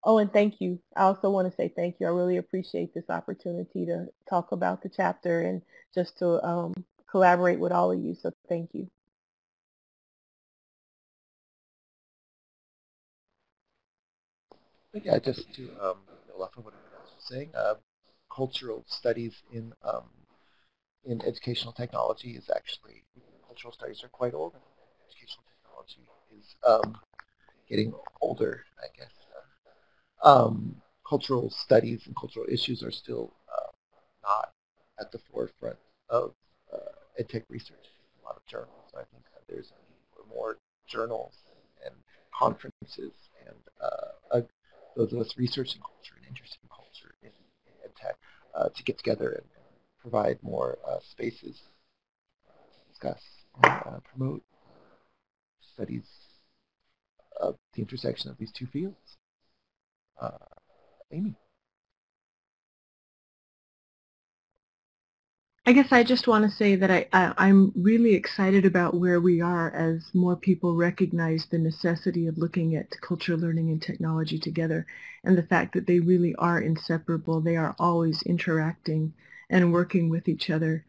Oh, and thank you. I also want to say thank you. I really appreciate this opportunity to talk about the chapter and just to collaborate with all of you, so thank you. Yeah, just to elaborate on what I was saying, cultural studies in educational technology is actually, cultural studies are quite old. Educational technology is getting older, I guess. Cultural studies and cultural issues are still not at the forefront of edtech research. There's a lot of journals. I think there's more journals and conferences, and those of us researching culture and interested in culture in edtech to get together and provide more spaces to discuss and promote studies of the intersection of these two fields. Amy. I guess I just want to say that I'm really excited about where we are as more people recognize the necessity of looking at culture, learning, and technology together, and the fact that they really are inseparable. They are always interacting and working with each other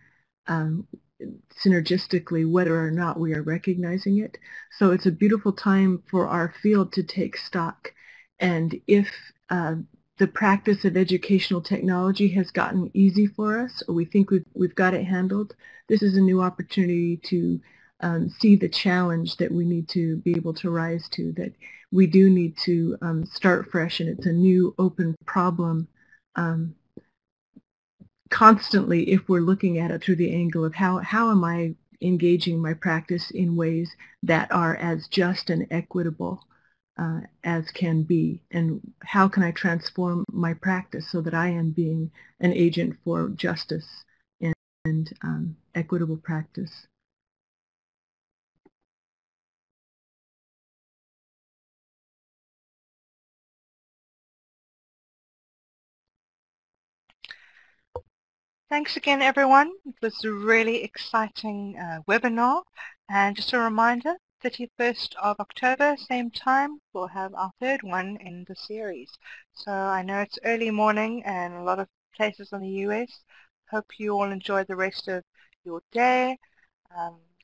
synergistically, whether or not we are recognizing it. So it's a beautiful time for our field to take stock, and if the practice of educational technology has gotten easy for us, or we think we've got it handled, this is a new opportunity to see the challenge that we need to be able to rise to, that we do need to start fresh, and it's a new open problem constantly if we're looking at it through the angle of how am I engaging my practice in ways that are as just and equitable as can be, and how can I transform my practice so that I am being an agent for justice and equitable practice. Thanks again, everyone. It was a really exciting webinar, and just a reminder, 31st of October, same time, we'll have our third one in the series. So I know it's early morning and a lot of places in the US. Hope you all enjoy the rest of your day.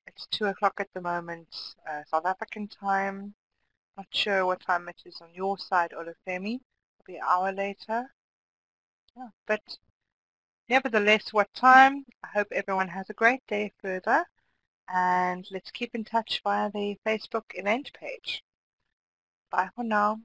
It's 2 o'clock at the moment, South African time. Not sure what time it is on your side, Olufemi. It'll be an hour later. Yeah, but nevertheless, what time? I hope everyone has a great day further. And let's keep in touch via the Facebook event page. Bye for now.